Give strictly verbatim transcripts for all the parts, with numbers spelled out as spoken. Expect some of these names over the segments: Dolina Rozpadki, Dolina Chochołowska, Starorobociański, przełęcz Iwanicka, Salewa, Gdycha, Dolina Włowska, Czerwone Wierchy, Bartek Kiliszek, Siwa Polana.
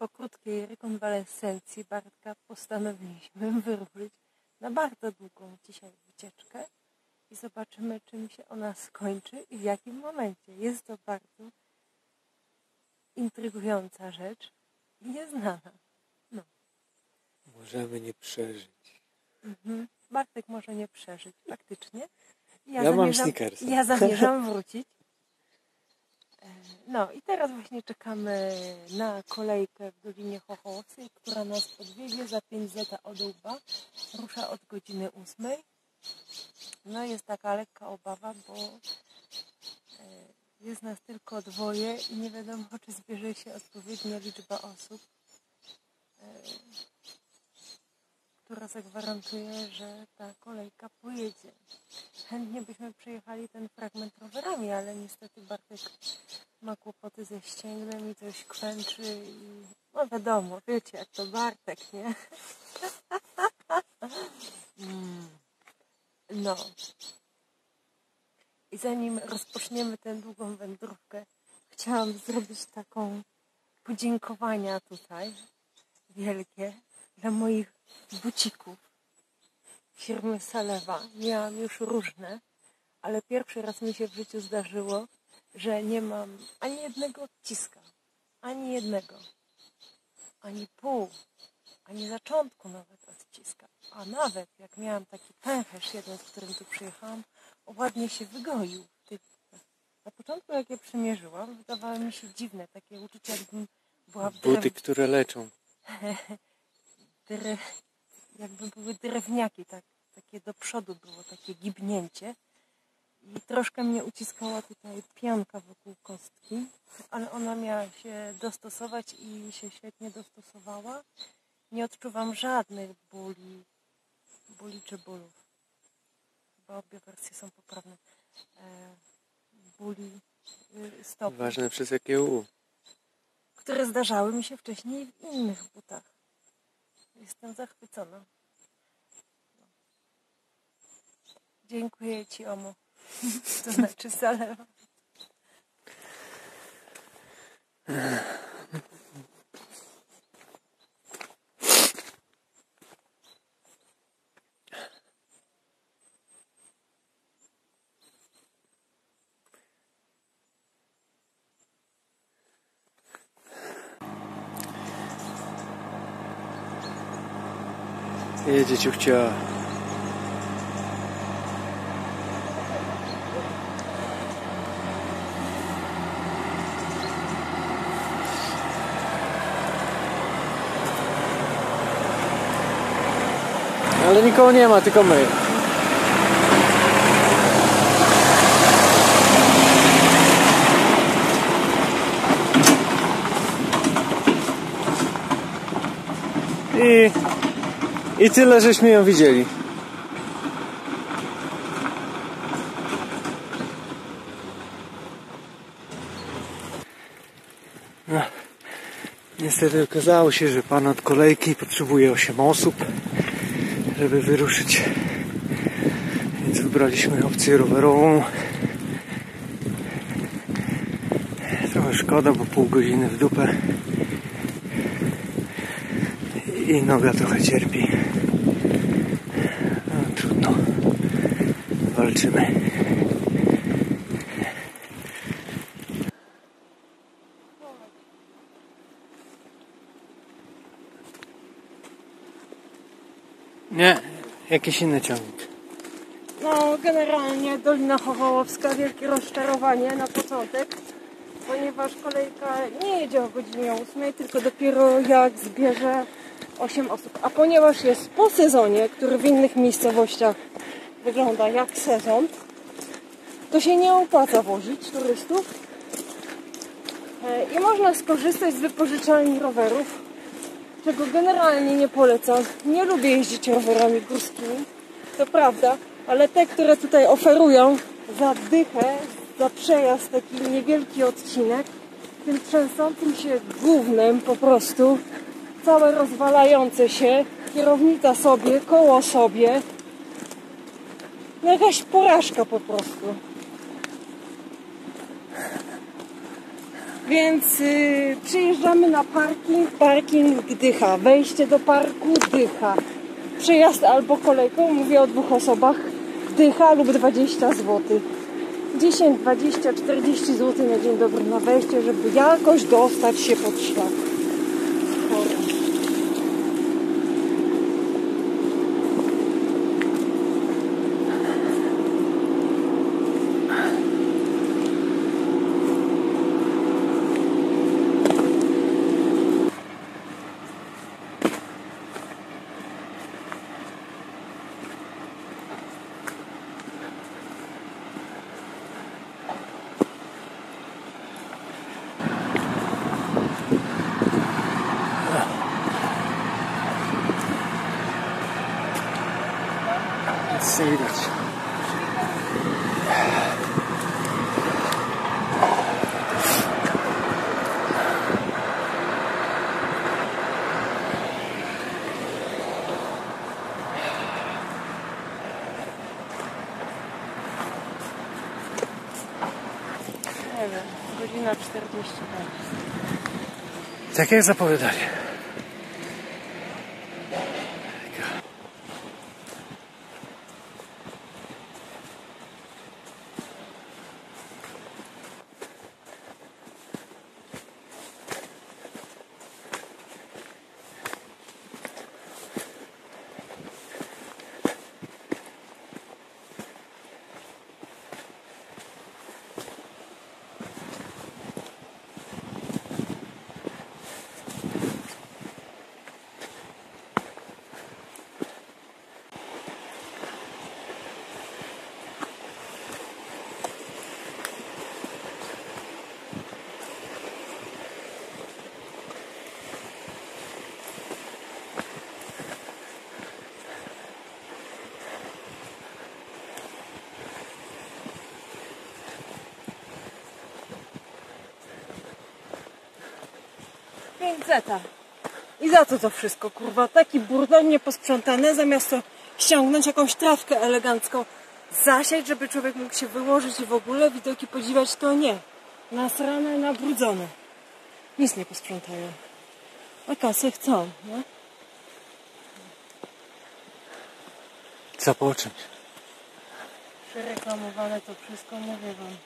Po krótkiej rekonwalescencji Bartka postanowiliśmy wyruszyć na bardzo długą dzisiaj wycieczkę i zobaczymy, czym się ona skończy i w jakim momencie. Jest to bardzo intrygująca rzecz i nieznana. No. Możemy nie przeżyć. Mhm. Bartek może nie przeżyć, faktycznie. Ja, ja mam snickersa. Ja zamierzam wrócić. No i teraz właśnie czekamy na kolejkę w Dolinie Chochołowskiej, która nas podwiezie za pięć zeta od Uba. Rusza od godziny ósmej. No jest taka lekka obawa, bo jest nas tylko dwoje i nie wiadomo, czy zbierze się odpowiednia liczba osób, która zagwarantuje, że ta kolejka pojedzie. Chętnie byśmy przejechali ten fragment rowerami, ale niestety Bartek ma kłopoty ze ścięgnem i coś kwęczy i... No wiadomo, wiecie, jak to Bartek, nie? No. I zanim rozpoczniemy tę długą wędrówkę, chciałam zrobić taką podziękowania tutaj wielkie dla moich bucików firmy Salewa. Miałam już różne, ale pierwszy raz mi się w życiu zdarzyło, że nie mam ani jednego odciska, ani jednego, ani pół, ani zaczątku nawet odciska. A nawet jak miałam taki pęcherz jeden, z którym tu przyjechałam, ładnie się wygoił. Na początku, jak je przymierzyłam, wydawały mi się dziwne, takie uczucie, jakbym była w drewnie. Buty, które leczą. Dre... Jakby były drewniaki, tak, takie do przodu było, takie gibnięcie. I troszkę mnie uciskała tutaj pianka wokół kostki, ale ona miała się dostosować i się świetnie dostosowała. Nie odczuwam żadnych bóli, bóli czy bólów. Chyba obie wersje są poprawne. E, bóli y, stopy. Ważne przez jakie u. Które zdarzały mi się wcześniej w innych butach. Jestem zachwycona. No. Dziękuję Ci, Omo. To znaczy Salewa. Jedzie ciuchcia. Ale nikogo nie ma, tylko my. I... I tyle, żeśmy ją widzieli. No, niestety okazało się, że pan od kolejki potrzebuje osiem osób, żeby wyruszyć. Więc wybraliśmy opcję rowerową. Trochę szkoda, bo pół godziny w dupę. I noga trochę cierpi. No, trudno. Walczymy. Nie, jakiś inny ciągnik. No, generalnie Dolina Chochołowska, wielkie rozczarowanie na początek, ponieważ kolejka nie jedzie o godzinie ósmej, tylko dopiero jak zbierze osiem osób, a ponieważ jest po sezonie, który w innych miejscowościach wygląda jak sezon, to się nie opłaca wozić turystów i można skorzystać z wypożyczalni rowerów, czego generalnie nie polecam. Nie lubię jeździć rowerami górskimi, to prawda, ale te, które tutaj oferują za dychę, za przejazd, taki niewielki odcinek, tym trzęsącym się gównem po prostu, całe rozwalające się, kierownica sobie, koło sobie. No jakaś porażka po prostu. Więc y, przyjeżdżamy na parking, parking Gdycha, wejście do parku Gdycha. Przejazd albo kolejką, mówię o dwóch osobach, Gdycha lub dwadzieścia złotych. dziesięć, dwadzieścia, czterdzieści złotych na dzień dobry na wejście, żeby jakoś dostać się pod szlak. Nie widać. Nie wiem, godzina czterdzieści. Tak jak zapowiadali. Zeta. I za co to wszystko, kurwa? Taki burdel nieposprzątany, zamiast to ściągnąć jakąś trawkę elegancką, zasiać, żeby człowiek mógł się wyłożyć i w ogóle widoki podziwiać, to nie. Nasrane, nabrudzone. Nic nie posprzątają. A kasy chcą, nie? Co po czymś? Przereklamowane to wszystko, mówię wam.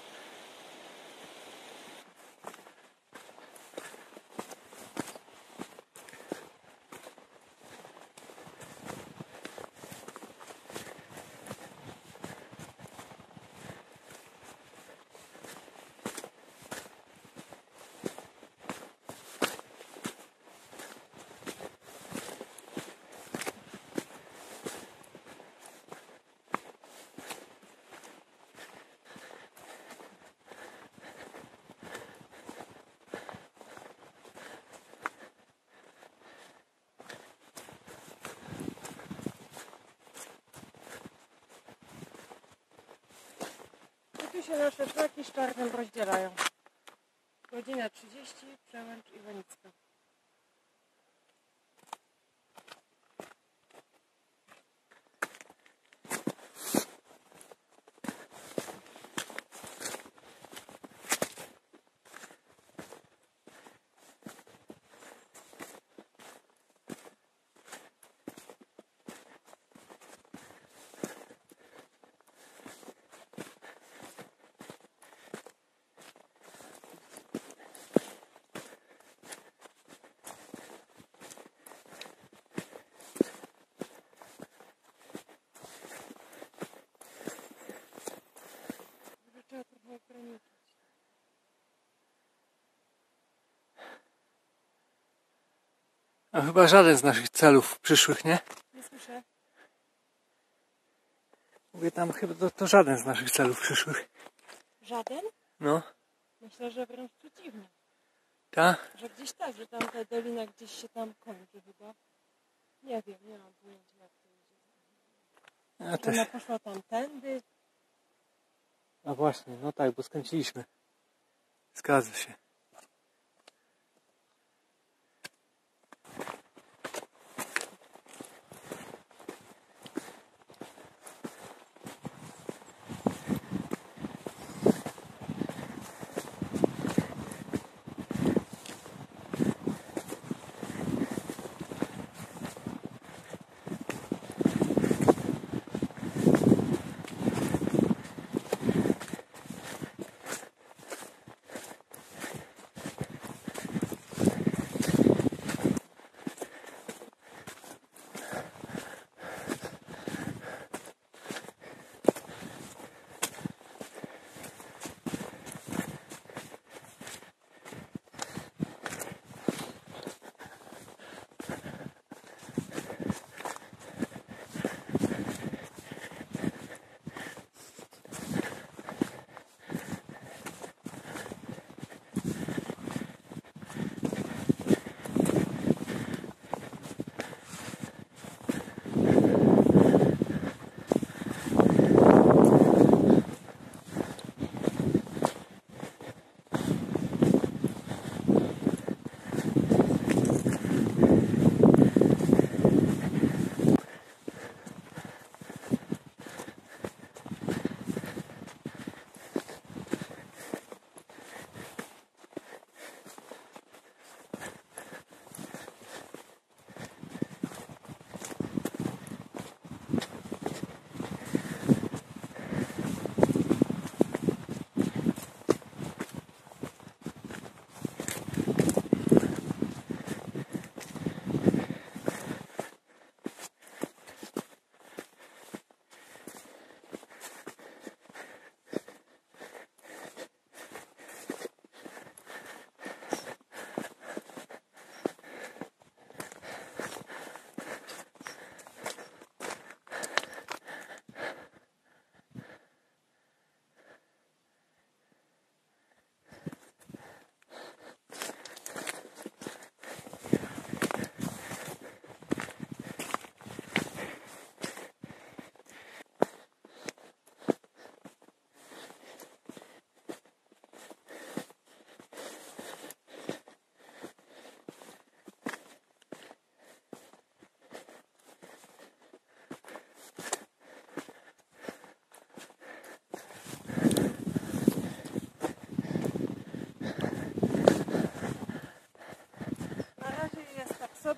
Tu się nasze szlaki z czarnym rozdzielają. Godzina trzydzieści, przełęcz Iwanicka. A chyba żaden z naszych celów przyszłych, nie? Nie słyszę. Mówię tam, chyba to, to żaden z naszych celów przyszłych. Żaden? No. Myślę, że wręcz przeciwnie. Tak? Że gdzieś tak, że tam ta dolina gdzieś się tam kończy chyba. Nie wiem, nie mam pojęcia jak to idzie. Ja też. Ona poszła tamtędy. A właśnie, no tak, bo skręciliśmy. Zgadza się.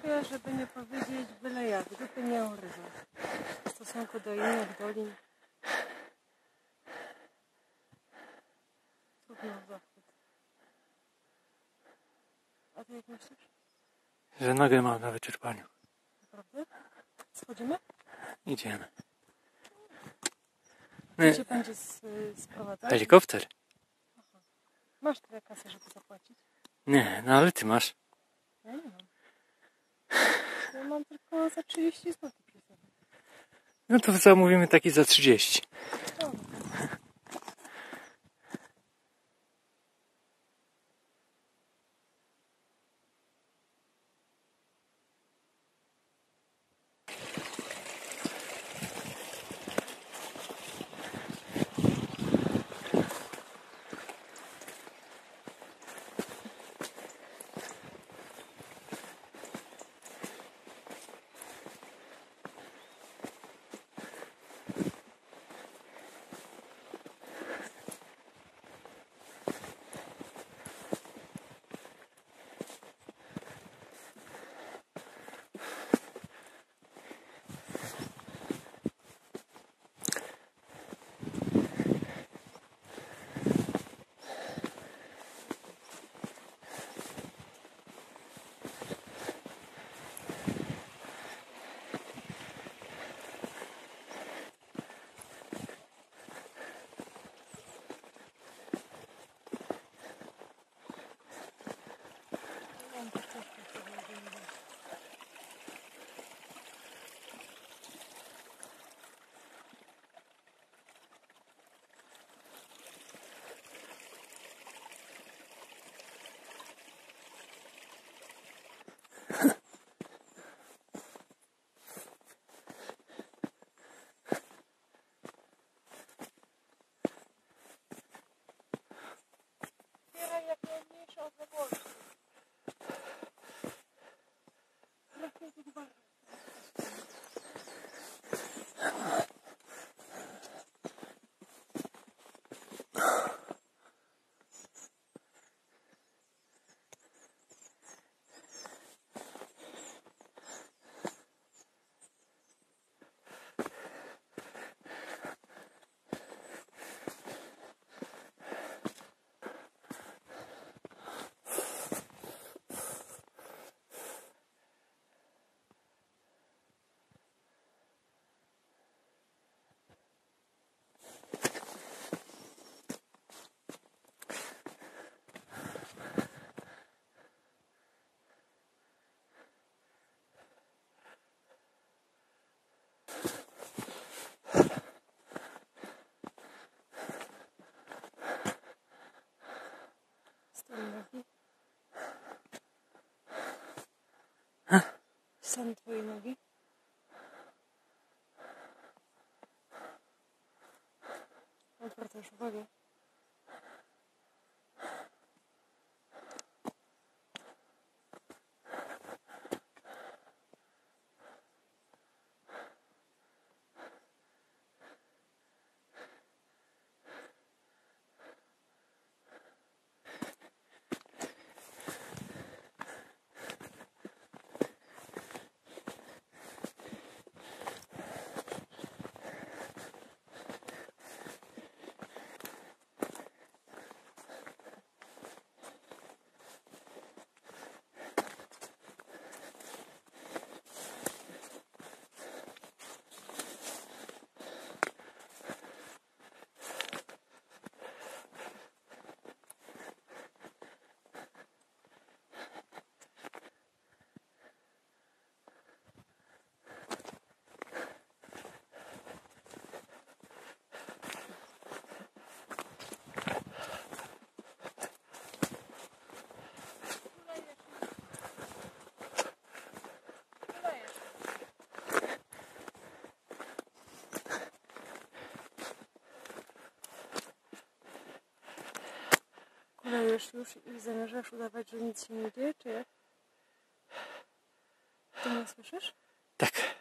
Europie, żeby nie powiedzieć byle jak, gdyby nie urywa w stosunku do innych dolin. Trudno zachwyt. A ty jak myślisz? Że nogę mam na wyczerpaniu. Naprawdę? Schodzimy? Idziemy. Gdzie się będzie sprowadzać? Helikopter. Aha. Masz tyle kasy, żeby zapłacić? Nie, no ale ty masz. Ja nie mam. Ja mam tylko za trzydzieści złotych. No to zamówimy taki za trzydzieści. O. Są twoje nogi? Odwracasz uwagę. Kulejesz już i zamierzasz udawać, że nic się nie dzieje, czy jak? Ty mnie słyszysz? Tak.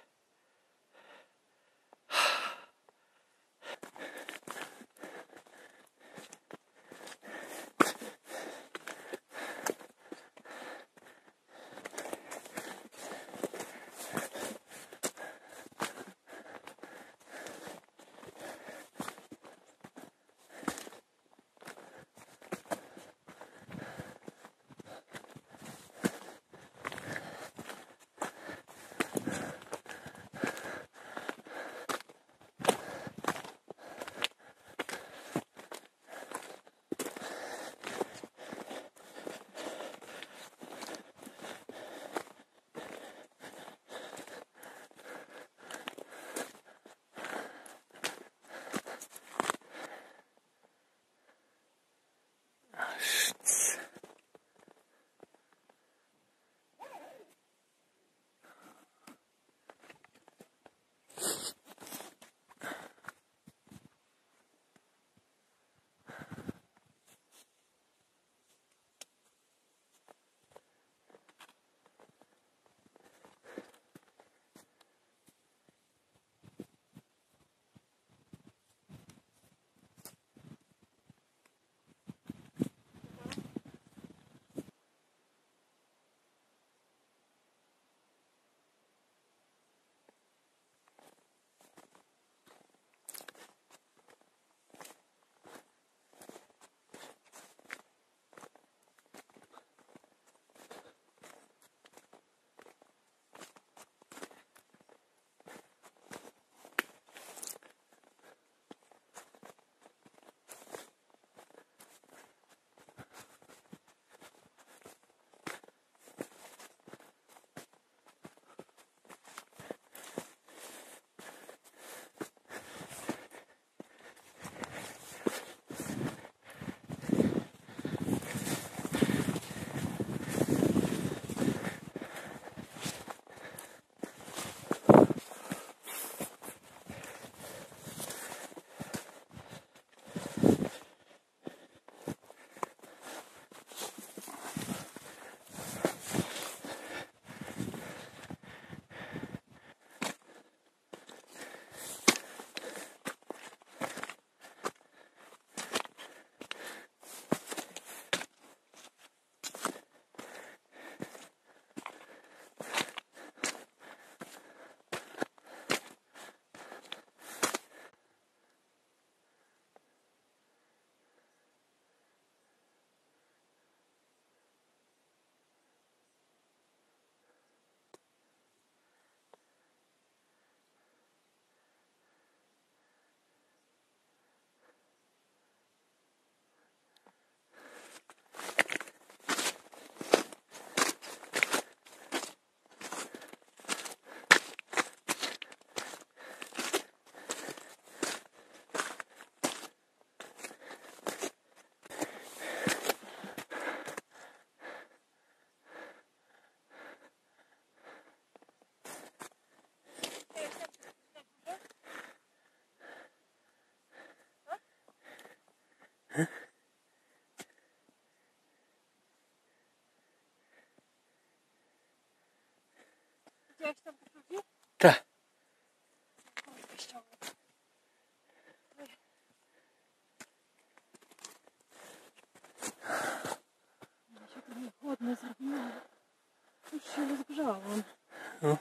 Chciałeś tam wypróbić? Tak. Ja się to nie chłodno zrobiło. Już się rozgrzałam. No.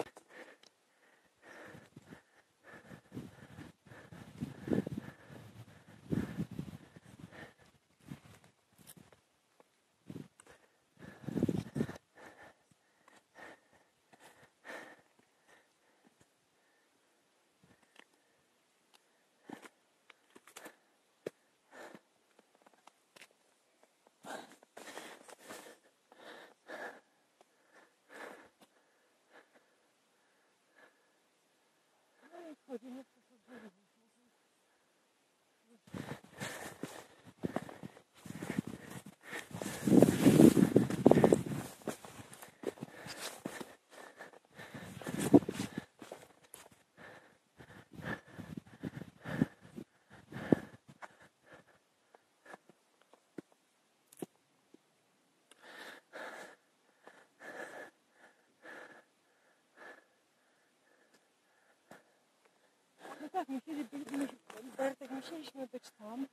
Tak, musieli być, Bartek, musieliśmy być tam.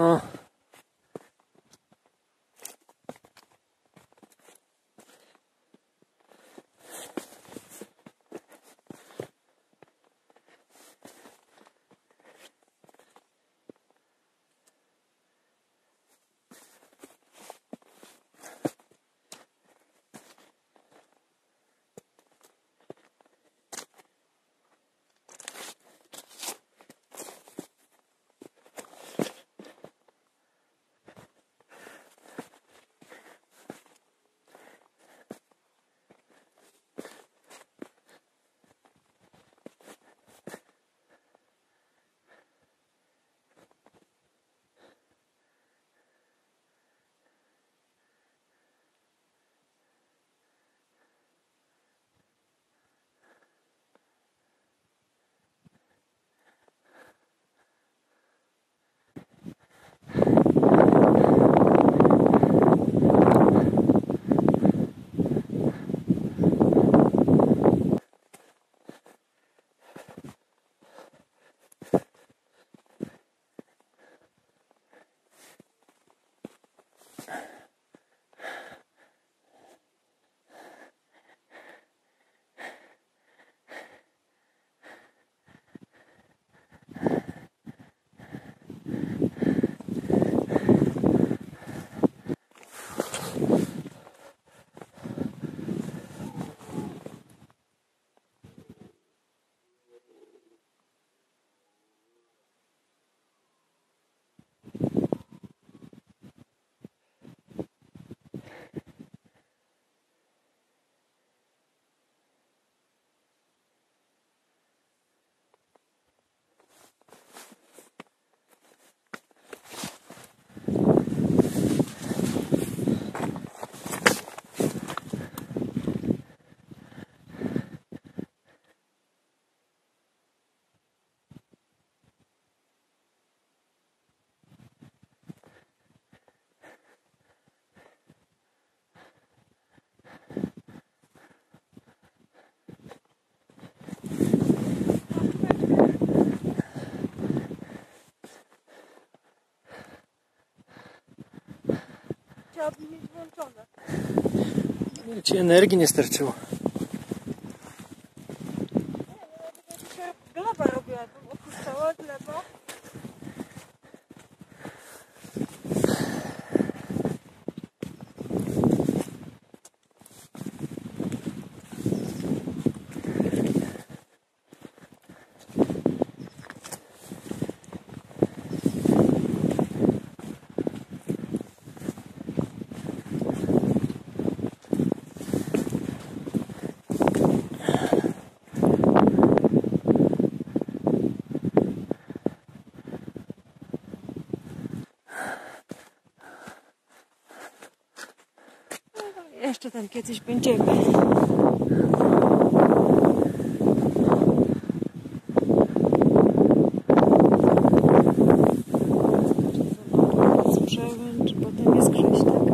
No. stronę. Ci energii nie starczyło. Gleba robiła, opuszczała gleba. Jeszcze tam kiedyś będziemy. Przełęcz, potem jest Krzyś, tak?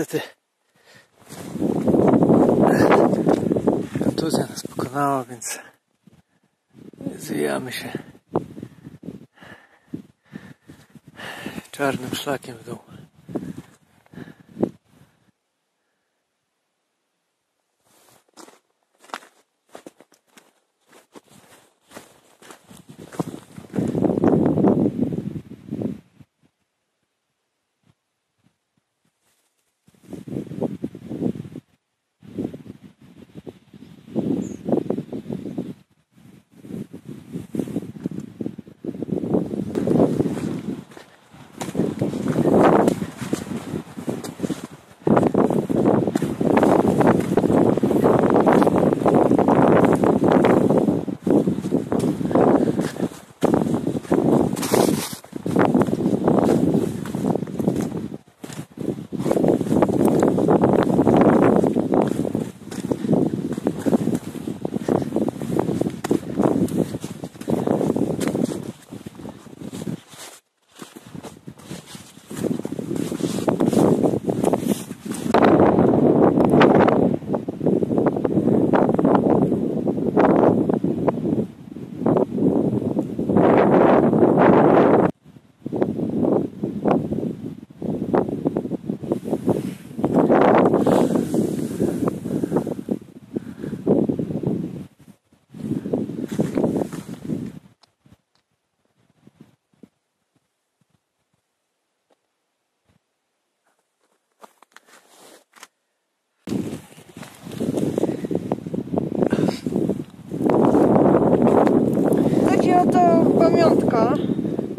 niestety kontuzja nas pokonała, więc zwijamy się czarnym szlakiem w dół.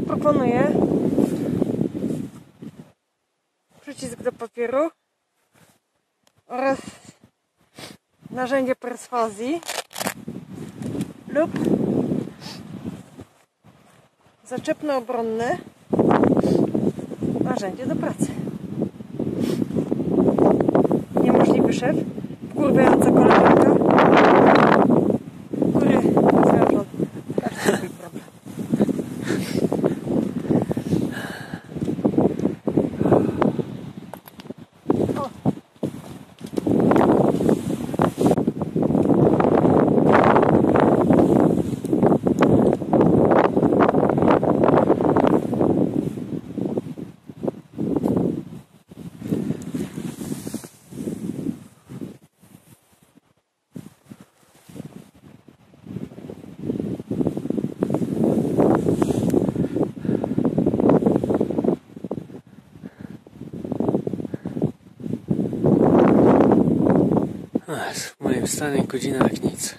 Proponuję przycisk do papieru oraz narzędzie perswazji lub zaczepne obronne narzędzie do pracy. Niemożliwy szef, wkurwiająca koleżanka, który zwiążą każdy problem. W moim stanie godzina jak nic.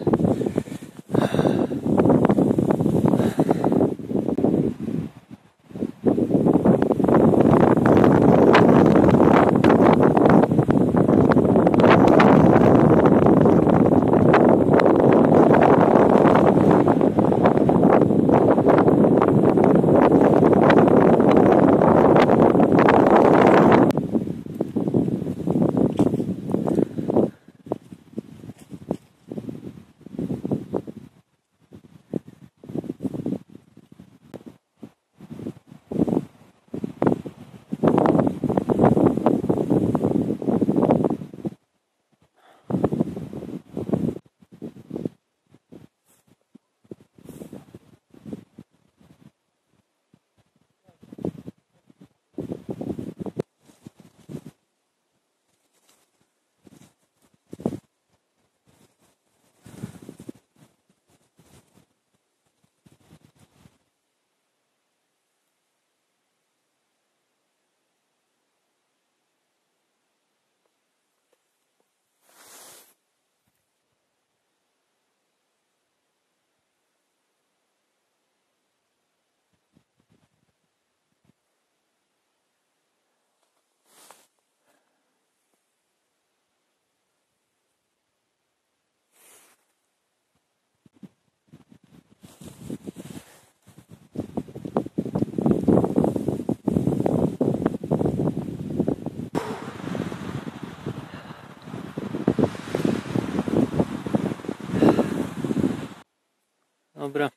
Dobra.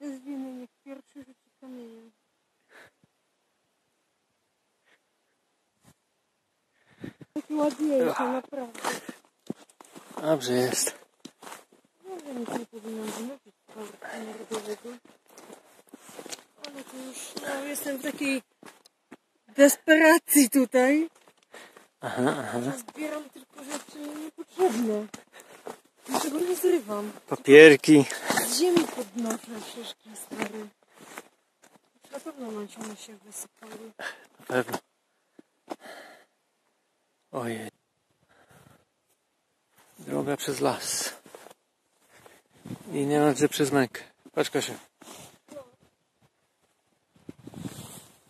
Bez winy nie ładniejsza, naprawdę. Dobrze jest. No ja nic nie powinnam wymyślić robiowego. Ale to już, no jestem w takiej desperacji tutaj. Aha, aha. Zbieram tylko rzeczy niepotrzebne. Niczego nie zrywam. Papierki. Z ziemi podnoszę szyszki stary. Na pewno one się wysypały. Na pewno. Ojej. Droga przez las. I niemalże przez mękę. Patrz, Kasia.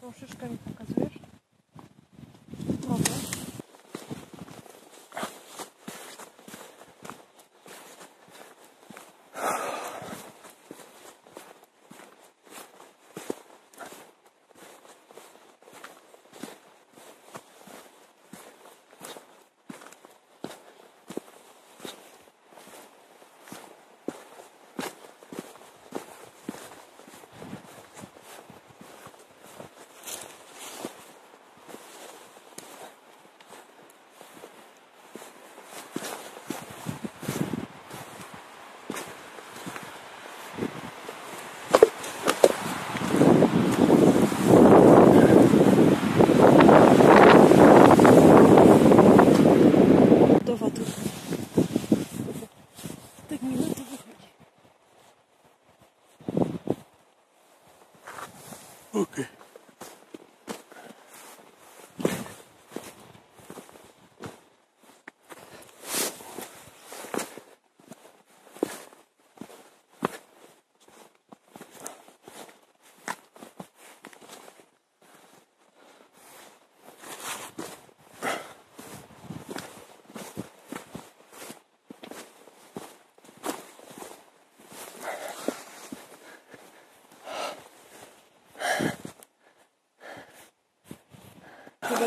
Tą szyszkę mi pokazujesz? Mogę.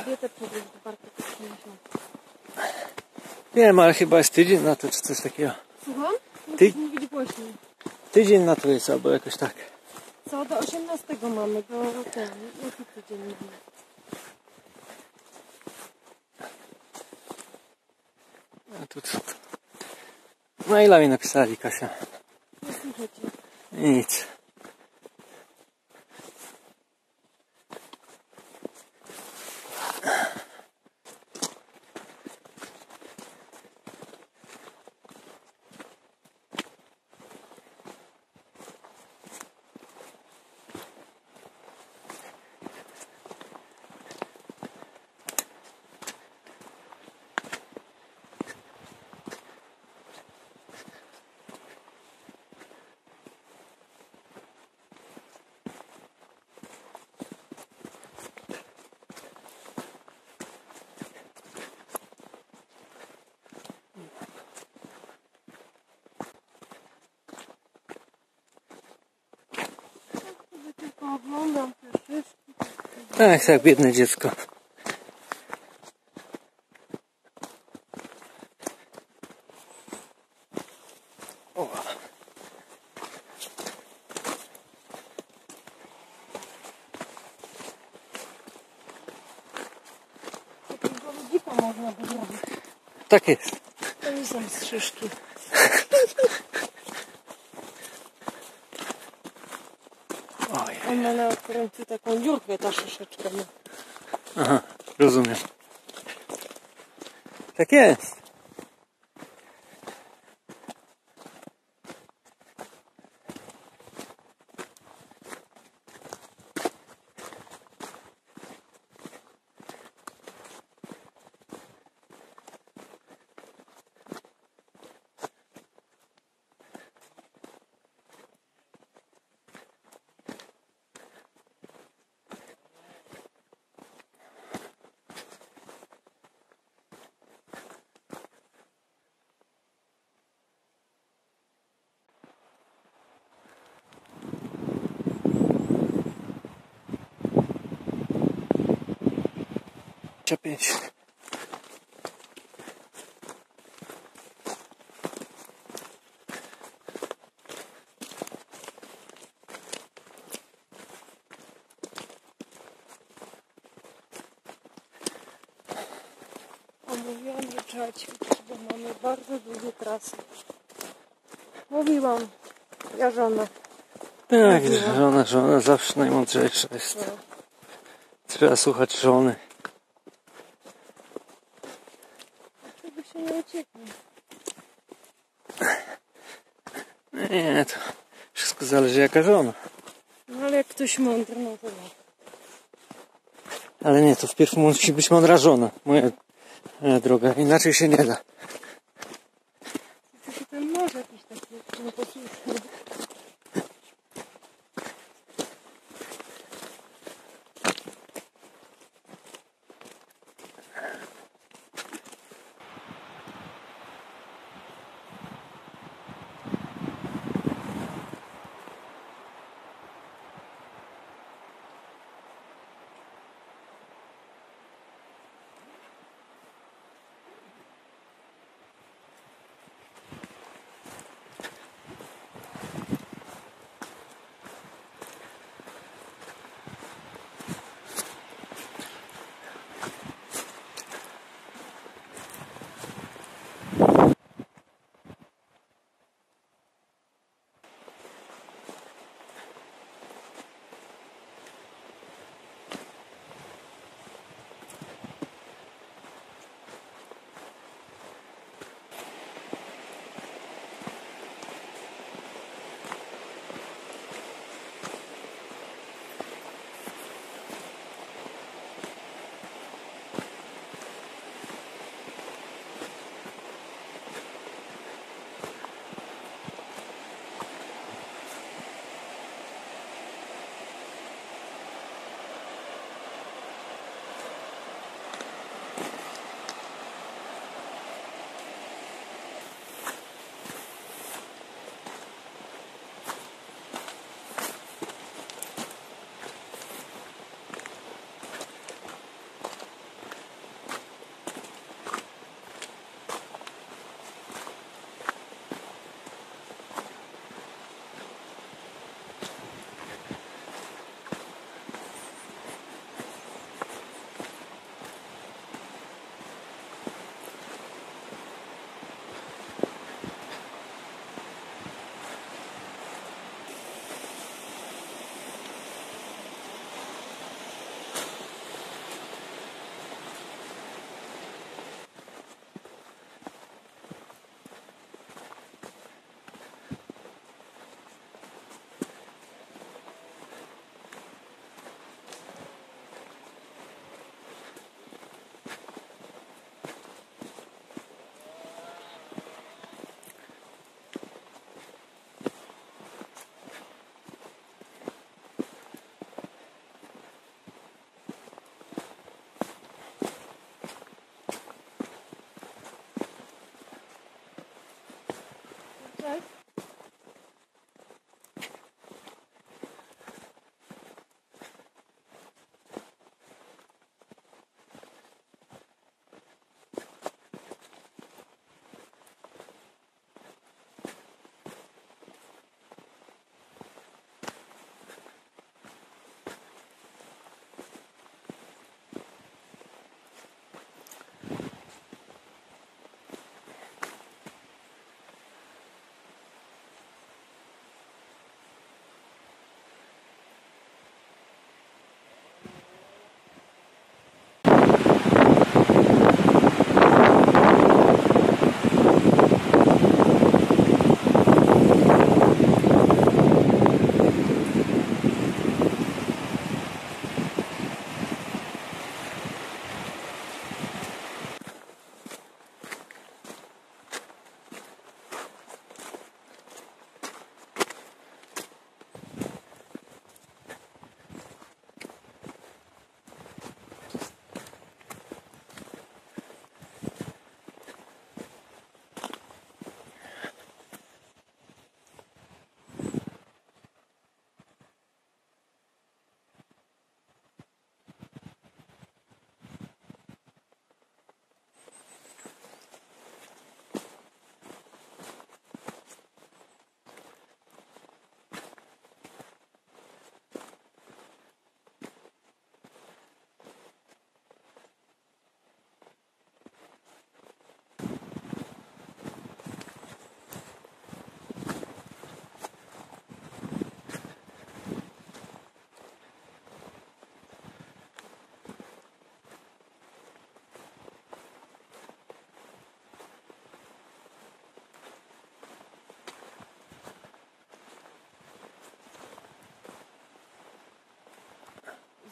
Dietę powiem, że warto to przynieść. Wiem, ale chyba jest tydzień na to, czy coś takiego. Słucham? Ty... Mówić głośniej. Tydzień na to jest, albo jakoś tak. Co? Do osiemnastego mamy, do ten, jaki tydzień nie wiem. A tu co? Maila mi napisali, Kasia. Nie słuchacie. Nic. Oglądam te szyszki. Tak, tak, biedne dziecko. O. Takiego ludzika można by zrobić. Tak jest. To nie są z szyszki. On ma na końcu taką dziurkę, ta szyszeczka. Aha, rozumiem. Tak jest. pięć. O mój ćwiczyć, bo mamy bardzo długie trasy. Mówiłam, ja żona. Tak, Mówiłam. żona, żona zawsze najmądrzejsza jest. No. Trzeba słuchać żony. Żeby się nie uciekło. Nie, to wszystko zależy jaka żona. No ale jak ktoś mądry, no to nie. Ale nie, to wpierw musi być mądra żona, moja droga, inaczej się nie da. To ten noż jakiś taki, no posłuszny.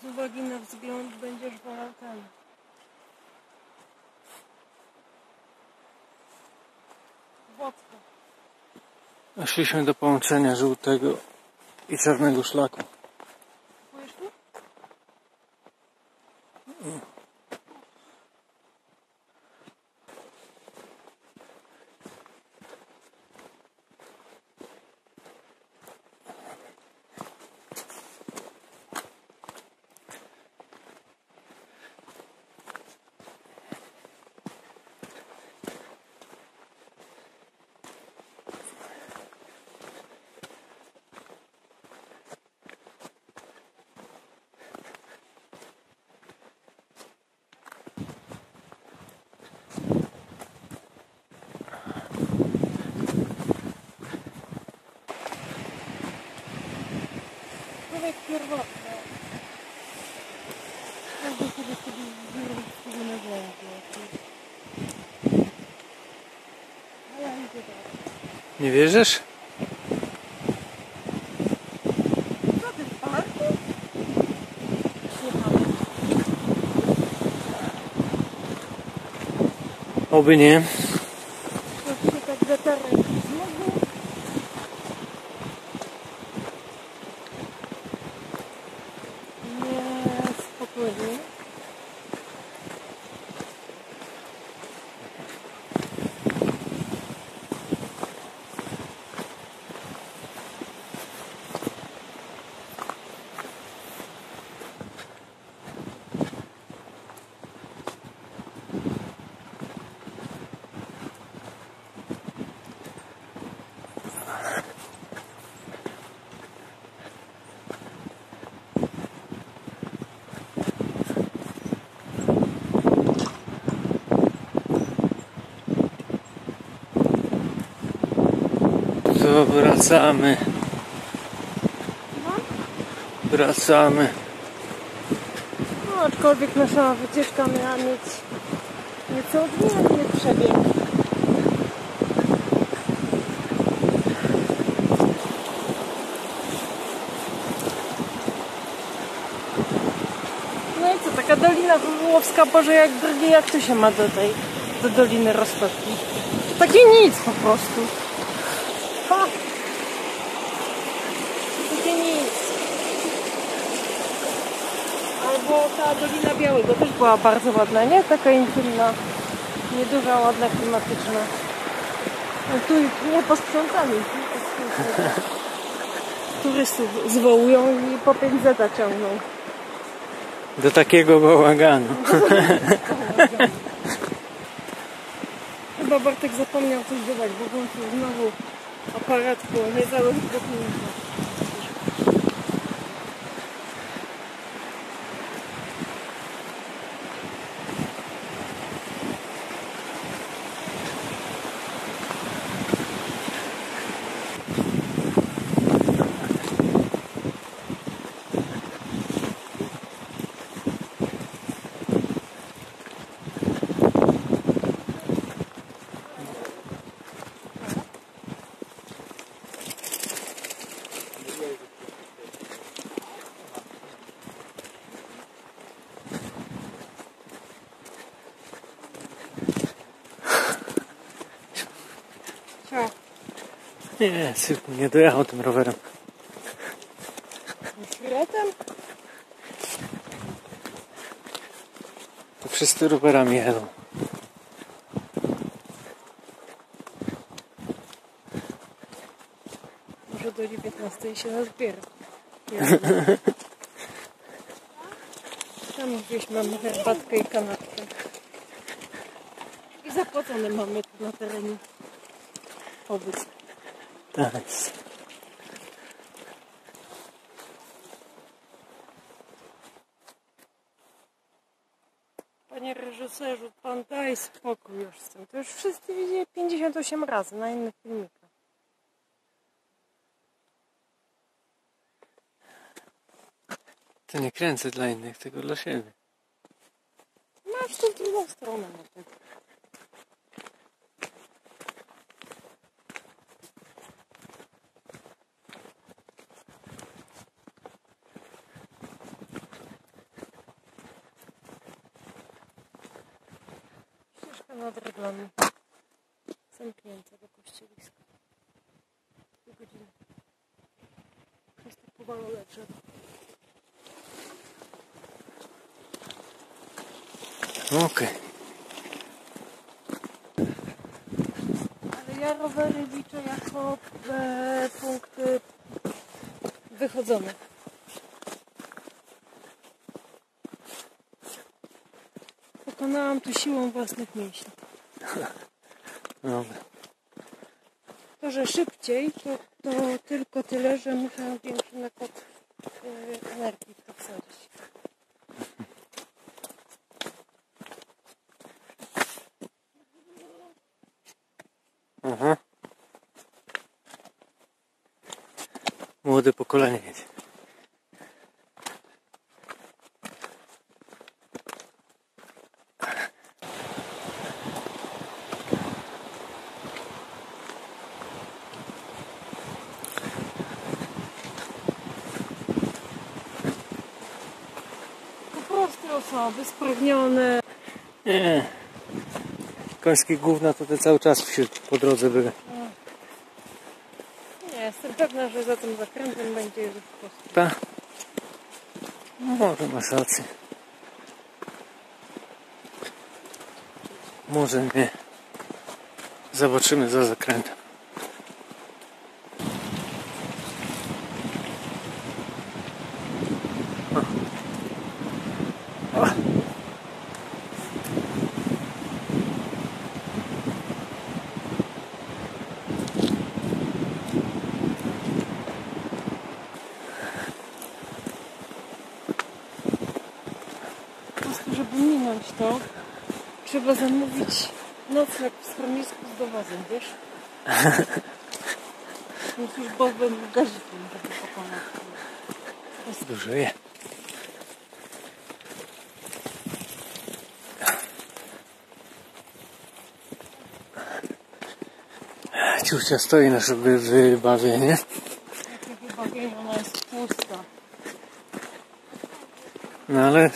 z uwagi na wzgląd będziesz wolał ten. Włocko. Szliśmy do połączenia żółtego i czarnego szlaku. Kupujesz tu? Mm. Nie wierzysz? Co ty w parku? Oby nie. To się tak zatarę znowu. Nie, spokojnie. Wracamy. Wracamy. No, aczkolwiek nasza wycieczka miała mieć nieco odmienny przebieg. No i co, taka Dolina Włowska, Boże, jak drugie, jak to się ma do tej, do Doliny Rozpadki? Takie nic po prostu. Ha! Albo ta Dolina Białego też była bardzo ładna, nie? Taka intymna, nieduża, ładna, klimatyczna. No tu nie posprzątali. Turystów zwołują i po pięć zeta ciągną. Do takiego bałaganu. Chyba Bartek zapomniał coś dodać, bo włączył znowu aparat, bo nie założył do klinika. Nie, sypku, nie dojechał tym rowerem. Rowerem? To wszyscy rowerami jedą. Może do dziewiętnastej się nazbiera. Tam gdzieś mamy herbatkę i kanapkę. I zapłacone mamy tu na terenie pobyt. Nice. Panie reżyserzu, pan daj spokój już z tym. To już wszyscy widzieli pięćdziesiąt osiem razy na innych filmikach. To nie kręcę dla innych, tylko dla siebie. Masz tu drugą stronę na tym. nad reglami zamkniętego kościeliska. Dwie godziny. Przez to powalone drzewo. Okej. Okay. Ale ja rowery liczę jako e, punkty wychodzone. Pokonałam tu siłą własnych mięśni. Dobra. To, że szybciej, to, to tylko tyle, że muszę większy nakład e, energii w to wsadzić. Aha. Młode pokolenie jest. Po prostu osoby spragnione. Nie. Końskie gówna to te cały czas wśród, po drodze były. Nie, jestem pewna, że za tym zakrętem będzie jeżdżać kości. Tak? No może masz rację. Może nie. Zobaczymy za zakrętem. To trzeba zamówić nocleg w schronisku z dowozem, wiesz? No cóż, bowiem gazikiem, żeby pokonać. Jest dużo je. Ciucia stoi na sobie wybawienie. Jakie wybawienie, ona jest pusta. No ale...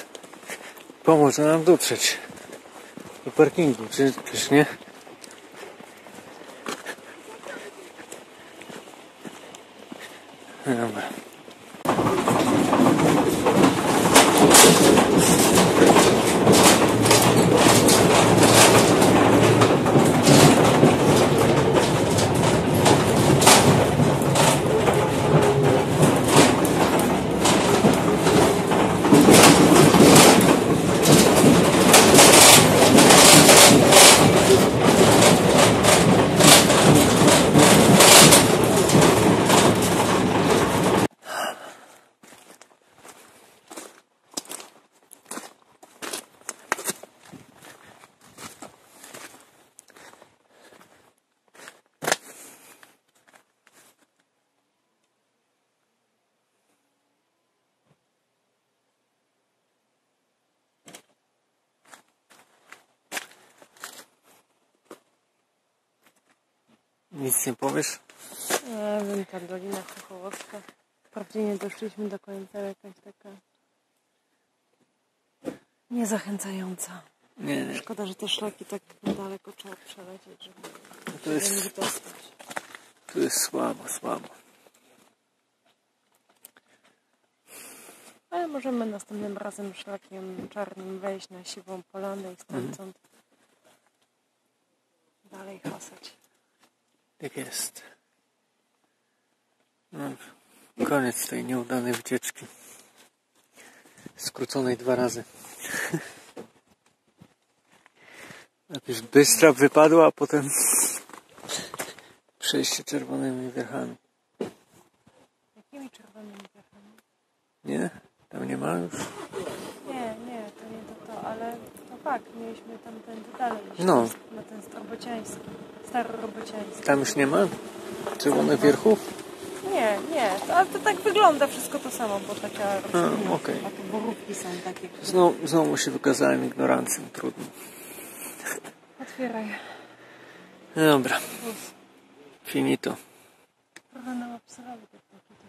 Pomoże nam dotrzeć do parkingu, czy, czy nie? Dobra. Nic nie powiesz? Wiem, ta Dolina Chochołowska. Wprawdzie nie doszliśmy do końca, jakaś taka niezachęcająca. Nie, nie. Szkoda, że te szlaki tak daleko trzeba przelecieć, żeby to jest, się nie dostać. Tu jest słabo, słabo. Ale możemy następnym razem szlakiem czarnym wejść na Siwą Polanę i stamtąd mhm. dalej hasać. Tak jest. No, koniec tej nieudanej wycieczki. Skróconej dwa razy. Najpierw Bystra wypadła, a potem przejście Czerwonymi Wierchami. Jakimi Czerwonymi Wierchami? Nie? Tam nie ma już? Nie, nie, to nie to to, ale no tak, mieliśmy tam tędy dalej. No. Na ten Starorobociański. Starorobociański. Tam już nie ma? Czerwone Wierchów? Nie, nie. To, ale to tak wygląda wszystko to samo, bo taka roślina. Okay. A tu borówki są takie. Które... Znowu, znowu się wykazałem ignorancją. Trudno. Otwieraj. Dobra. Finito. Trochę nam obserwować.